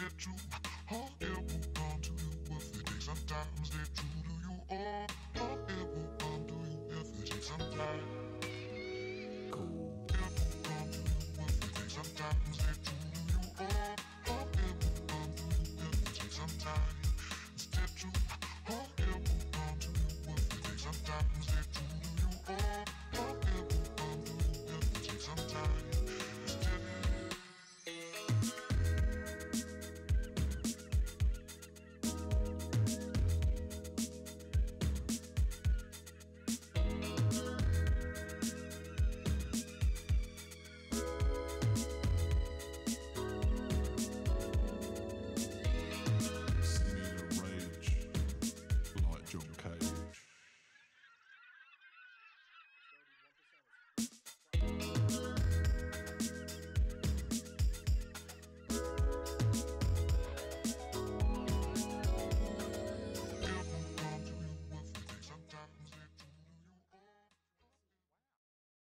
tattoo.